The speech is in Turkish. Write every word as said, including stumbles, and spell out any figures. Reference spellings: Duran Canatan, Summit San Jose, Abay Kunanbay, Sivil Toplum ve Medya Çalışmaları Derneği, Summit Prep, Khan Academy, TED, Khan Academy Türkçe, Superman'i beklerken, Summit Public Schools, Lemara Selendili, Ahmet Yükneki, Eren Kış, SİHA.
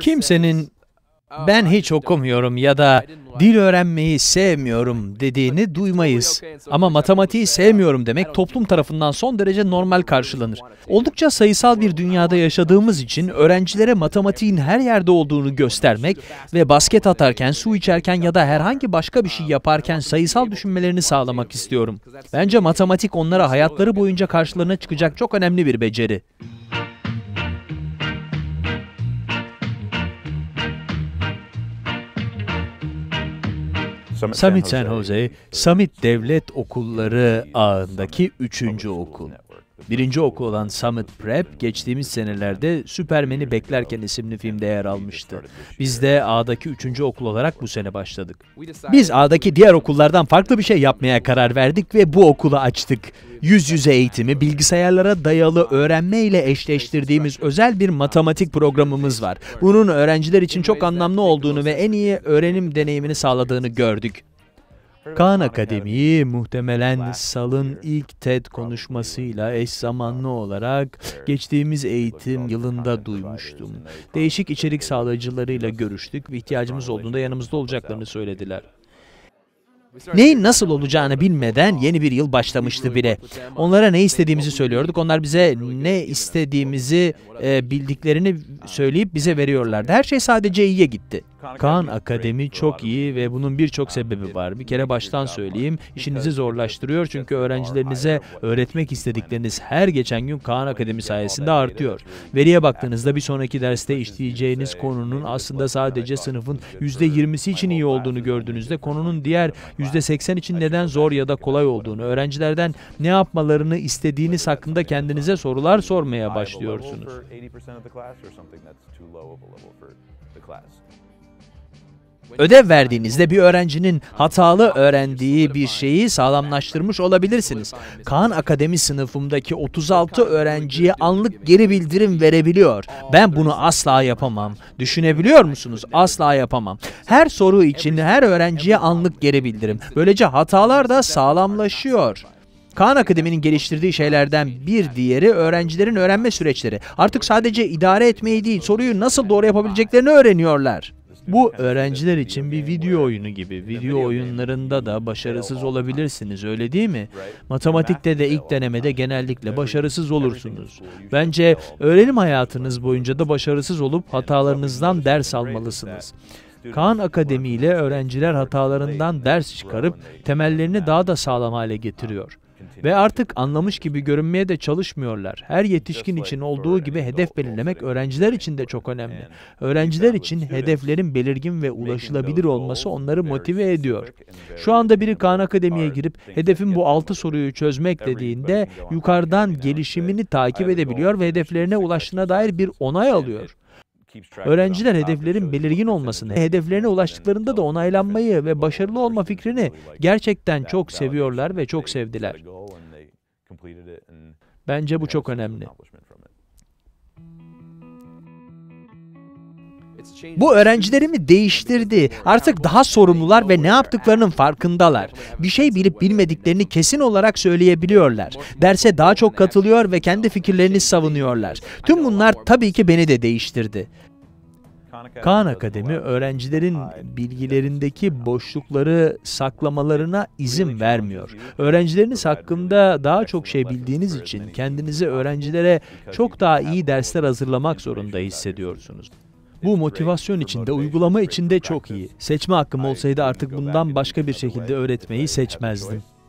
Kimsenin ben hiç okumuyorum ya da dil öğrenmeyi sevmiyorum dediğini duymayız. Ama matematiği sevmiyorum demek toplum tarafından son derece normal karşılanır. Oldukça sayısal bir dünyada yaşadığımız için öğrencilere matematiğin her yerde olduğunu göstermek ve basket atarken, su içerken ya da herhangi başka bir şey yaparken sayısal düşünmelerini sağlamak istiyorum. Bence matematik onlara hayatları boyunca karşılarına çıkacak çok önemli bir beceri. Summit San Jose, Summit Devlet Okulları ağındaki üçüncü okul. Birinci okul olan Summit Prep, geçtiğimiz senelerde Superman'i Beklerken isimli filmde yer almıştı. Biz de ağdaki üçüncü okul olarak bu sene başladık. Biz ağdaki diğer okullardan farklı bir şey yapmaya karar verdik ve bu okulu açtık. Yüz yüze eğitimi, bilgisayarlara dayalı öğrenme ile eşleştirdiğimiz özel bir matematik programımız var. Bunun öğrenciler için çok anlamlı olduğunu ve en iyi öğrenim deneyimini sağladığını gördük. Khan Academy'yi muhtemelen Sal'ın ilk TED konuşmasıyla eş zamanlı olarak geçtiğimiz eğitim yılında duymuştum. Değişik içerik sağlayıcılarıyla görüştük ve ihtiyacımız olduğunda yanımızda olacaklarını söylediler. Neyin nasıl olacağını bilmeden yeni bir yıl başlamıştı bile. Onlara ne istediğimizi söylüyorduk. Onlar bize ne istediğimizi e, bildiklerini söyleyip bize veriyorlardı. Her şey sadece iyiye gitti. Khan Academy çok iyi ve bunun birçok sebebi var. Bir kere baştan söyleyeyim, işinizi zorlaştırıyor çünkü öğrencilerinize öğretmek istedikleriniz her geçen gün Khan Academy sayesinde artıyor. Veriye baktığınızda bir sonraki derste işleyeceğiniz konunun aslında sadece sınıfın yüzde yirmisi için iyi olduğunu gördüğünüzde konunun diğer yüzde seksen için neden zor ya da kolay olduğunu, öğrencilerden ne yapmalarını istediğiniz hakkında kendinize sorular sormaya başlıyorsunuz. Ödev verdiğinizde bir öğrencinin hatalı öğrendiği bir şeyi sağlamlaştırmış olabilirsiniz. Khan Academy sınıfımdaki otuz altı öğrenciye anlık geri bildirim verebiliyor. Ben bunu asla yapamam. Düşünebiliyor musunuz? Asla yapamam. Her soru için her öğrenciye anlık geri bildirim. Böylece hatalar da sağlamlaşıyor. Khan Academy'nin geliştirdiği şeylerden bir diğeri öğrencilerin öğrenme süreçleri. Artık sadece idare etmeyi değil, soruyu nasıl doğru yapabileceklerini öğreniyorlar. Bu öğrenciler için bir video oyunu gibi. Video oyunlarında da başarısız olabilirsiniz, öyle değil mi? Matematikte de ilk denemede genellikle başarısız olursunuz. Bence öğrenim hayatınız boyunca da başarısız olup hatalarınızdan ders almalısınız. Khan Academy ile öğrenciler hatalarından ders çıkarıp temellerini daha da sağlam hale getiriyor. Ve artık anlamış gibi görünmeye de çalışmıyorlar. Her yetişkin için olduğu gibi hedef belirlemek öğrenciler için de çok önemli. Öğrenciler için hedeflerin belirgin ve ulaşılabilir olması onları motive ediyor. Şu anda biri Khan Academy'ye girip hedefin bu altı soruyu çözmek dediğinde yukarıdan gelişimini takip edebiliyor ve hedeflerine ulaştığına dair bir onay alıyor. Öğrenciler hedeflerin belirgin olmasını, hedeflerine ulaştıklarında da onaylanmayı ve başarılı olma fikrini gerçekten çok seviyorlar ve çok sevdiler. Bence bu çok önemli. Bu öğrencilerimi değiştirdi. Artık daha sorumlular ve ne yaptıklarının farkındalar. Bir şey bilip bilmediklerini kesin olarak söyleyebiliyorlar. Derse daha çok katılıyor ve kendi fikirlerini savunuyorlar. Tüm bunlar tabii ki beni de değiştirdi. Khan Academy öğrencilerin bilgilerindeki boşlukları saklamalarına izin vermiyor. Öğrencileriniz hakkında daha çok şey bildiğiniz için kendinizi öğrencilere çok daha iyi dersler hazırlamak zorunda hissediyorsunuz. Bu motivasyon içinde, uygulama içinde çok iyi. Seçme hakkım olsaydı artık bundan başka bir şekilde öğretmeyi seçmezdim.